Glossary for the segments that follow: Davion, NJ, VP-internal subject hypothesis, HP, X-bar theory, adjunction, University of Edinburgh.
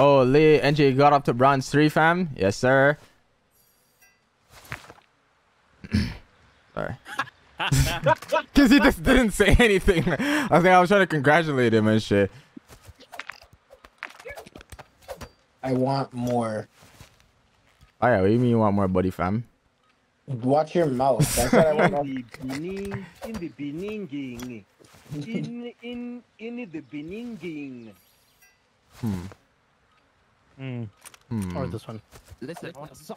Oh, Lee, NJ got up to bronze 3, fam. Yes, sir. Sorry. Because he just didn't say anything. I think I was trying to congratulate him and shit. I want more. Oh, yeah. What do you mean you want more, buddy, fam? Watch your mouth. That's what I want. Or this one. Listen, let's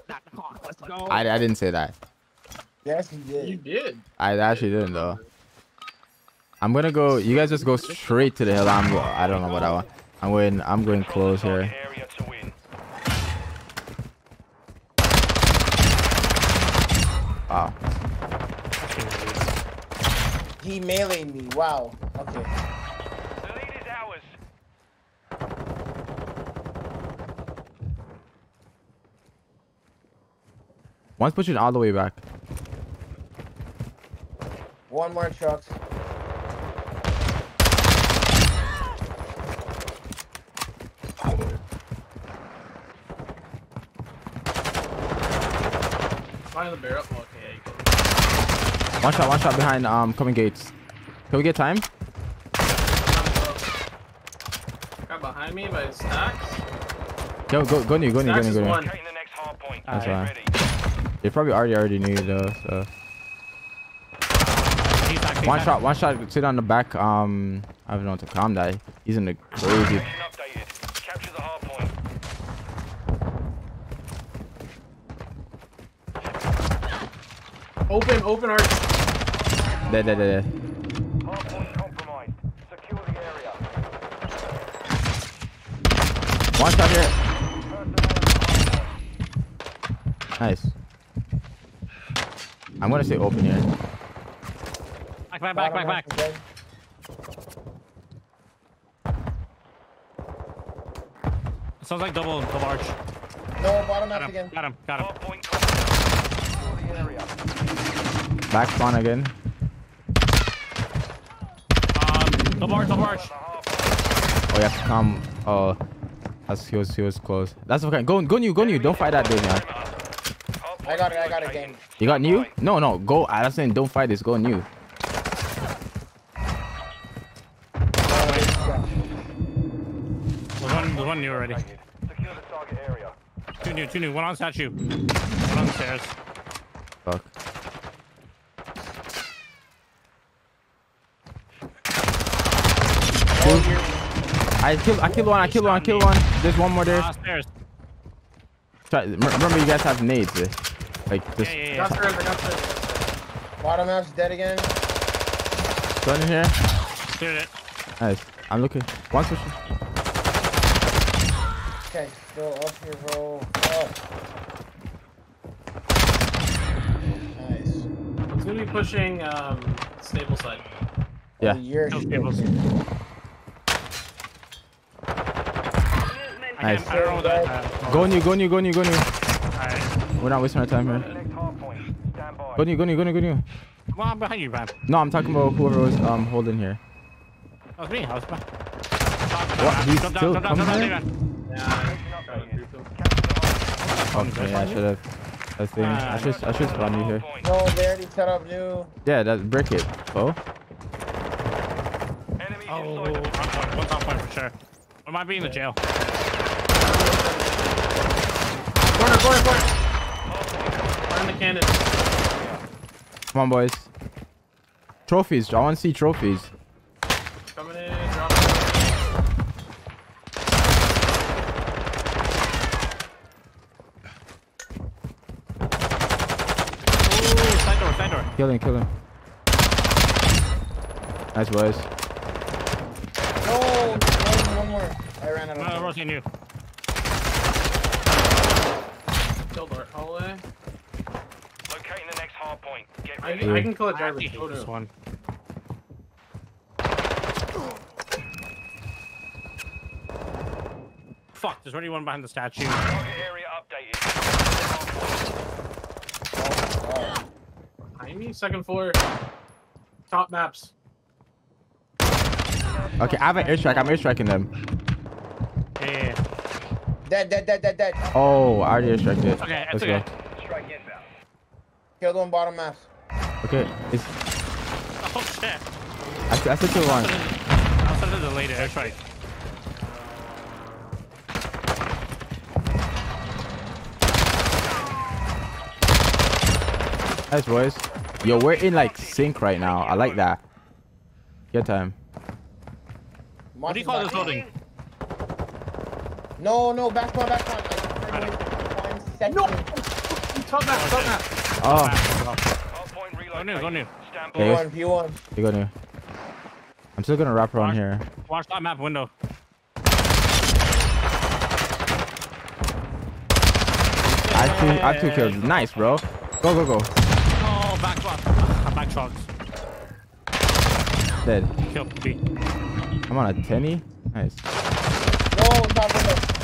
go. I didn't say that. Yes, you did. You did. I actually didn't, though. I'm gonna go. You guys just go straight to the hill. I'm. I don't know what I want. I'm going close here. Wow. He meleeing me. Wow. Okay. The lead is ours. One's pushing all the way back. One more truck. Behind the barrel. Okay. One shot behind coming gates. Can we get time? Got behind me by stacks. Yo, go new, go new, go new, go new. That's fine. They probably already knew though, so. One shot, sit on the back. I don't know what to calm that. He's in the crazy. Capture the hard point. Open arch. There. Hard point compromised. Secure the area. One shot here. Nice. I'm gonna say open here. Back. It sounds like double arch. No, bottom up again. Got him. Back spawn again. Double arch. Oh, yeah, come. Oh, that's, he was close. That's okay. Go new. Don't fight that dude, man. I got it, game. You got new? No. Go. I was saying don't fight this. Go new. One new already. Secure the target area. Two new. One on statue. One on the stairs. Fuck. I killed one. There's one more there. Stairs. Remember, you guys have nades. Like this. Yeah. Bottom half's dead again. Gun in here. Cleared it. Nice. I'm looking. One push. Okay, go off your roll. Nice. It's gonna be pushing stable side. Yeah. You're stable side. Nice. Go new. Alright. We're not wasting our time here. Go new. Come on, I'm behind you, man. No, I'm talking about whoever was holding here. That was me. I was behind. What? He's still coming here? Okay, I should have. I think I should spawn you here. No, they already set up new. Yeah, that's brick it. Oh. One top point for sure. I might be in the jail. Corner. Find the cannon. Come on, boys. Trophies. I want to see trophies. Coming in. Kill him. Nice, boys. No! One more. I ran out of time. I'm rushing you. Killed our hallway. Locating the next hard point. Get ready. I can kill a driver. Kill this one. Fuck, there's already one behind the statue. Target area updated. Second floor, top maps. Okay, I have an airstrike. I'm airstriking them. Yeah. Dead. Oh, I already distracted. Okay, that's okay. Strike inbound. Killed one bottom mass. Okay, it's... Oh, shit. I said kill one. I'll send it to the later airstrike. Nice, boys. Yo, we're in, like, sync right now. I like that. Your time. What do you call this building? No, back one. No! Top map, top map. Oh. Go new. P1. You go new. I'm still gonna wrap around here. Watch that map window. I have two kills. Nice, bro. Go. Oh, back truck. Dead. Killed me. I'm on a 10. Nice.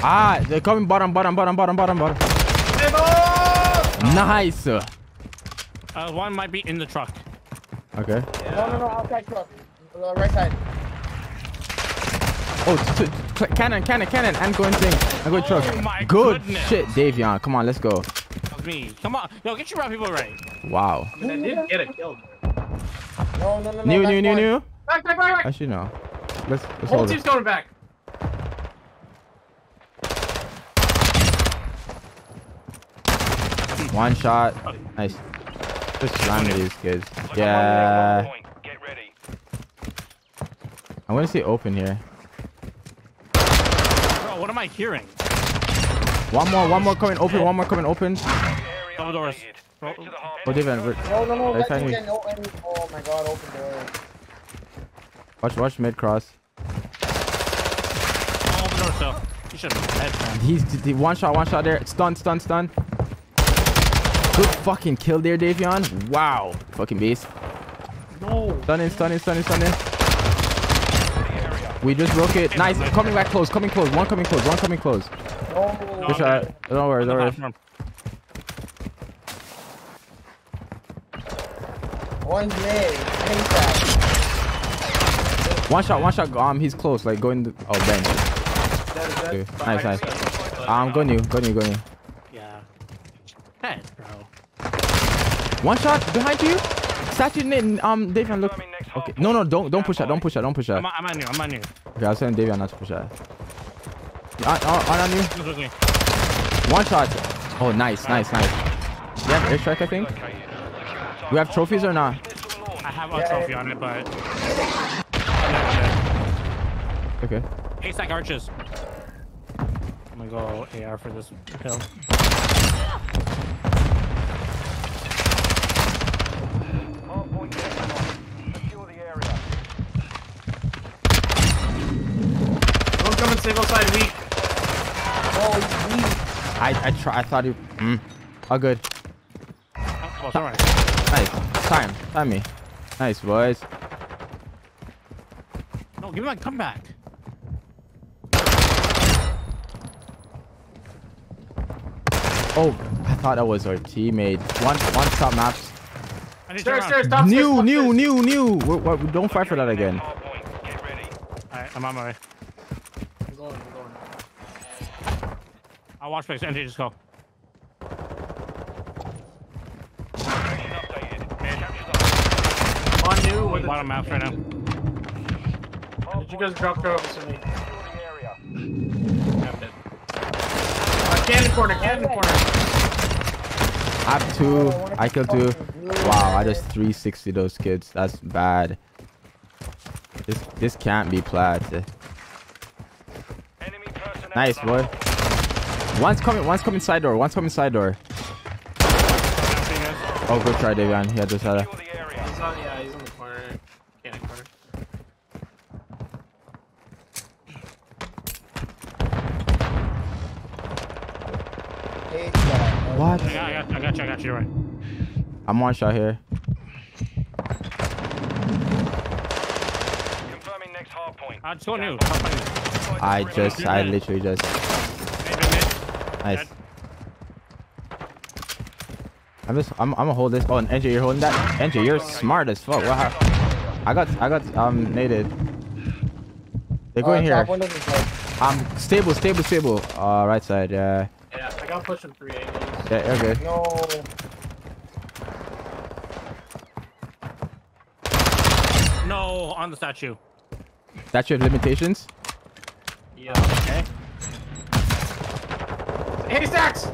Ah, they're coming bottom. Nice. One might be in the truck. Okay. Yeah. No, outside truck. Right side. Oh, cannon, and going thing. I'm going truck. Good shit, Davion. Come on, let's go. Me. Come on. No, get your right people right. Wow. I did get a kill. No. New. Back. Actually, no. Let's hold it. Whole team's going back. One shot. Nice. Just slamming these kids. Yeah. I want to see open here. Bro, what am I hearing? One more coming open. Double doors. Oh, no. Oh my god, open door. Watch mid cross. Open door still. He should have head man. He's one shot there. Stun. Good fucking kill there, Davion. Wow. Fucking beast. No. Stunning. We just broke it. Nice. Coming back close. One coming close. No, good shot. Don't worry. One shot. He's close. Like going. Oh, bang. That. Nice. Go new. Yeah. Hey, bro. One shot behind you. Satchel. Davion, look. Okay. No. Don't push that. I'm on you. Okay, I was telling Davion not to push that. On you. One shot. Oh, nice. Yeah, airstrike, I think. We have trophies or not? I have a trophy on it, but... Okay. Haystack arches. I'm gonna go AR for this kill. Don't come and single side weak. Oh, it's weak. I thought he... Oh, good. Oh, alright. Nice. Time me. Nice, boys. No, give me my comeback. Oh, I thought that was our teammate. One stop maps. New. We don't fight for that again. Alright, I'm on my way. I'm going. I'll watch place. NJ, just go. Bottom map right now. Did you guys drop over to me? Cannon corner. I have two. I killed two. Wow, I just 360 those kids. That's bad. This can't be played. Nice, boy. One's coming side door. Oh, good try, Davion. Yeah, just had a... Yeah, he's in the corner. Cannon corner. What? I got you. You're right. I'm one shot here. Confirming next hard point. I just got new. I literally just. Nice. I'm gonna hold this. Oh, and NJ, you're holding that. NJ, you're smart as fuck. Wow. I got naded. They're going here. Stable. Right side, yeah. Yeah, I got pushing 380. Yeah, you're good. No. No, on the statue. Statue of Limitations? Yeah. Okay. 80 stacks!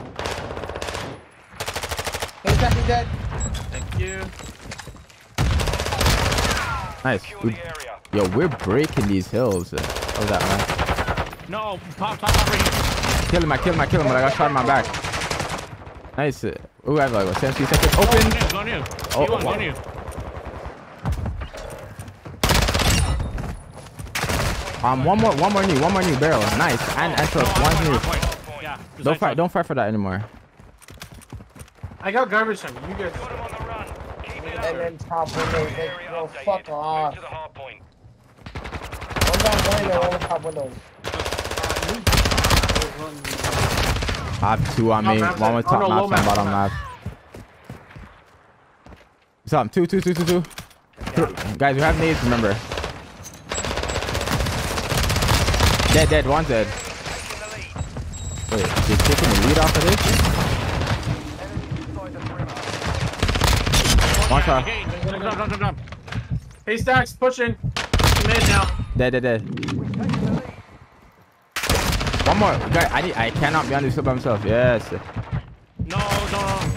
80 stacks is dead. Thank you. Nice. Yo, we're breaking these hills. How's that, man? No, pop right here. Kill him, but I got shot in my back. Nice. Ooh, I have like 17 seconds. Open! On you. Oh, on you. One more new barrel. Nice. And so one new. Yeah, don't fight for that anymore. I got garbage time. You guys. And then top window. Oh, fuck off. One top window. Top two on me. One with top left, one bottom left. Something. Two. Yeah. Guys, we have nades. Remember. Dead, one's dead. Wait, they're taking the lead off of this? One shot. Jump. Hey, Stacks, pushing. Mid now. Dead. One more. Guy, I cannot be on this by myself. Yes. No.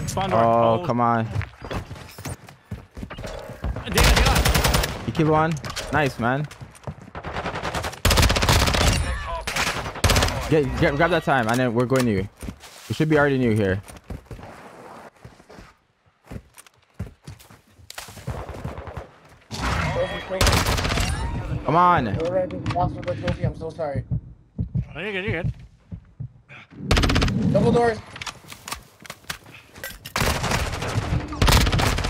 Spawn door. Oh, come on. You keep on. Nice, man. Grab that time, and then we're going new. We should be already new here. Come on. I'm so sorry. Oh, you're good. Double doors.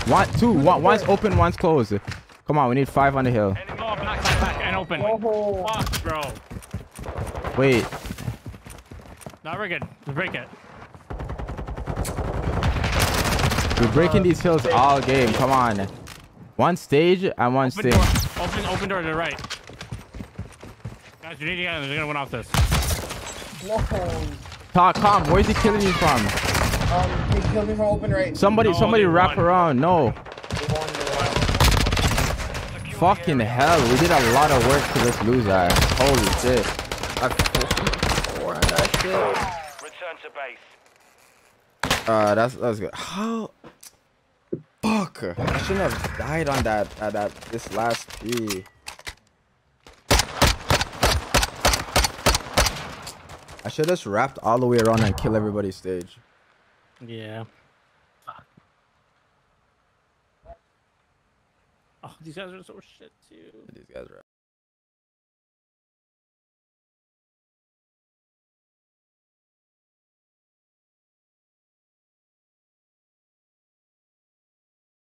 One's open, one's closed. Come on, we need 5 on the hill. Back, and open. Oh. Fuck, bro. Wait. No, we're good. Let's break it. We're breaking these hills all game. Come on. One stage and one stage. Open door to the right. Guys, you need to get in. They're going to win off this. No. Calm. Where's he killing you from? He killed me from open right. Somebody wrap around. No. Fucking hell. We did a lot of work to this loser. Holy shit. Return to base. That's good. How? Fuck! I shouldn't have died on that. At this last three. I should have just wrapped all the way around and kill everybody's stage. Yeah. Fuck. Oh, these guys are so shit too. These guys are.